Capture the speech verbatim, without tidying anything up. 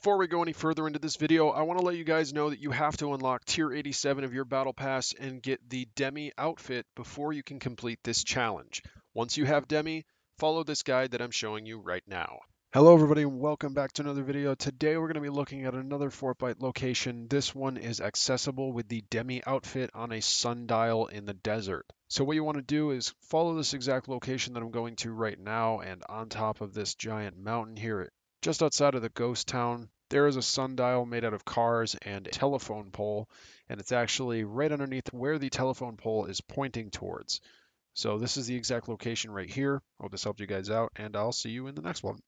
Before we go any further into this video, I want to let you guys know that you have to unlock tier eighty-seven of your battle pass and get the Demi outfit before you can complete this challenge. Once you have Demi, follow this guide that I'm showing you right now. Hello everybody, and welcome back to another video. Today we're going to be looking at another Fortbyte location. This one is accessible with the Demi outfit on a sundial in the desert. So what you want to do is follow this exact location that I'm going to right now, and on top of this giant mountain here, just outside of the ghost town, there is a sundial made out of cars and a telephone pole, and it's actually right underneath where the telephone pole is pointing towards. So this is the exact location right here. Hope this helped you guys out, and I'll see you in the next one.